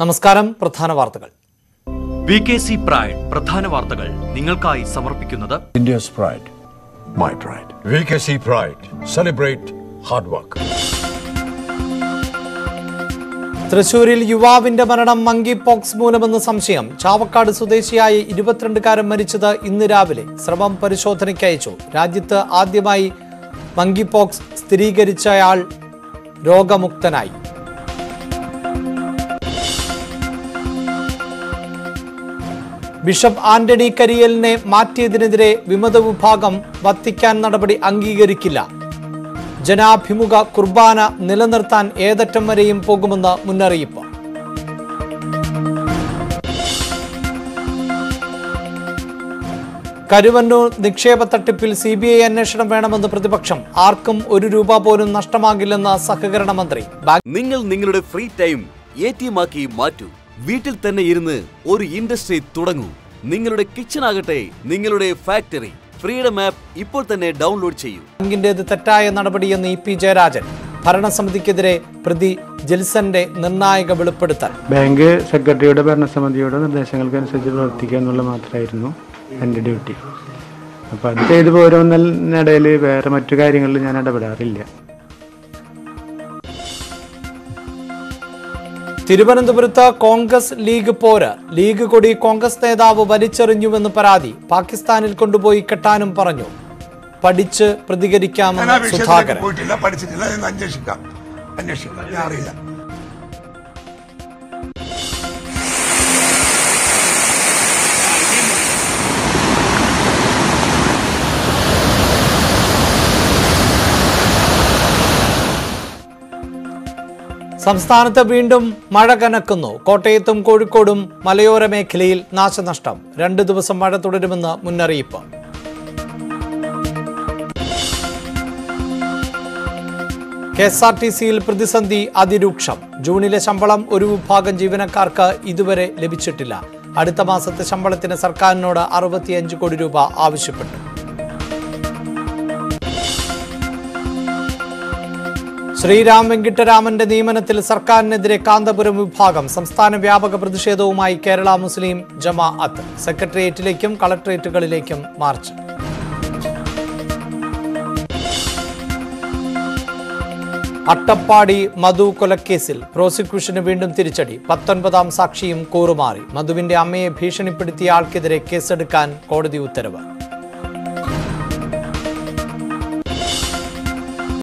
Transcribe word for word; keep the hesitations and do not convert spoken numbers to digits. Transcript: നമസ്കാരം. പ്രധാന വാർത്തകൾ. വി കെ സി Pride പ്രധാന വാർത്തകൾ നിങ്ങൾക്കായി സമർപ്പിക്കുന്നത് India's Pride, My Pride. V K C Pride, Celebrate Hard Work. തൃശൂരിൽ യുവാവിന്റെ മരണം മങ്കി പോക്സ് മൂലമെന്ന് സംശയം. ചാവക്കാട് സ്വദേശിയായ ഇരുപത്തിരണ്ടുകാരൻ മരിച്ചത് ഇന്ന് രാവിലെ. സ്രവം പരിശോധനയ്ക്ക് അയച്ചു. രാജ്യത്ത് ആദ്യമായി മങ്കി പോക്സ് സ്ഥിരീകരിച്ചയാൾ രോഗമുക്തനായി. ബിഷപ്പ് ആന്റണി കരിയലിനെ മാറ്റിയതിനെതിരെ വിമത വിഭാഗം വത്തിക്കാൻ നടപടി അംഗീകരിക്കില്ല. ജനാഭിമുഖ കുർബാന നിലനിർത്താൻ ഏതറ്റം വരെയും പോകുമെന്ന് മുന്നറിയിപ്പ്. കരുവന്നൂർ നിക്ഷേപ തട്ടിപ്പിൽ സി ബി ഐ അന്വേഷണം വേണമെന്ന് പ്രതിപക്ഷം. ആർക്കും ഒരു രൂപ പോലും നഷ്ടമാകില്ലെന്ന് സഹകരണ മന്ത്രി. നിങ്ങൾ നിങ്ങളുടെ free time A T M ആക്കി മാറ്റൂ. വീട്ടിൽ തന്നെ ഇരുന്ന് ഒരു ഇൻഡസ്ട്രി തുടങ്ങൂ. നിങ്ങളുടെ കിച്ചൺ ആകട്ടെ നിങ്ങളുടെ ഫാക്ടറി. ഫ്രീഡം ആപ്പ് ഇപ്പോൾ തന്നെ ഡൗൺലോഡ് ചെയ്യൂ. ബാങ്കിന്റേത് തെറ്റായ നടപടിയെന്ന് ഇ പി ജെ രാജൻ. ഭരണസമിതിക്കെതിരെ പ്രതി ജിൽസന്റെ നിർണായക വെളിപ്പെടുത്തൽ. ബാങ്ക് സെക്രട്ടറിയുടെ ഭരണസമിതിയുടെ നിർദ്ദേശങ്ങൾക്കനുസരിച്ച് പ്രവർത്തിക്കുക എന്നുള്ള മാത്രമായിരുന്നു എൻ്റെ ഡ്യൂട്ടി. അപ്പം അത് ചെയ്തു പോരുന്നതിനിടയിൽ വേറെ മറ്റു കാര്യങ്ങളിൽ ഞാൻ ഇടപെടാറില്ല. തിരുവനന്തപുരത്ത് കോൺഗ്രസ് ലീഗ് പോര്. ലീഗ് കൊടി കോൺഗ്രസ് നേതാവ് വലിച്ചെറിഞ്ഞുവെന്ന് പരാതി. പാകിസ്ഥാനിൽ കൊണ്ടുപോയി കെട്ടാനും പറഞ്ഞു. പഠിച്ച് പ്രതികരിക്കാമെന്ന് സുധാകരൻ. സംസ്ഥാനത്ത് വീണ്ടും മഴ കനക്കുന്നു. കോട്ടയത്തും കോഴിക്കോടും മലയോര മേഖലയിൽ നാശനഷ്ടം. രണ്ടു ദിവസം മഴ തുടരുമെന്ന് മുന്നറിയിപ്പ്. കെ എസ് ആർ ടി സിയിൽ പ്രതിസന്ധി അതിരൂക്ഷം. ജൂണിലെ ശമ്പളം ഒരു വിഭാഗം ജീവനക്കാർക്ക് ഇതുവരെ ലഭിച്ചിട്ടില്ല. അടുത്ത മാസത്തെ ശമ്പളത്തിന് സർക്കാരിനോട് അറുപത്തിയഞ്ച് കോടി രൂപ ആവശ്യപ്പെട്ടു. ശ്രീരാം വെങ്കിട്ടരാമന്റെ നിയമനത്തിൽ സർക്കാരിനെതിരെ കാന്തപുരം വിഭാഗം. സംസ്ഥാന വ്യാപക പ്രതിഷേധവുമായി കേരള മുസ്ലിം ജമാഅത്ത്. സെക്രട്ടേറിയറ്റിലേക്കും കളക്ടറേറ്റുകളിലേക്കും മാർച്ച്. അട്ടപ്പാടി മധു കൊലക്കേസിൽ പ്രോസിക്യൂഷന് വീണ്ടും തിരിച്ചടി. പത്തൊൻപതാം സാക്ഷിയും കൂറുമാറി. മധുവിന്റെ അമ്മയെ ഭീഷണിപ്പെടുത്തിയ ആൾക്കെതിരെ കേസെടുക്കാൻ കോടതി ഉത്തരവ്.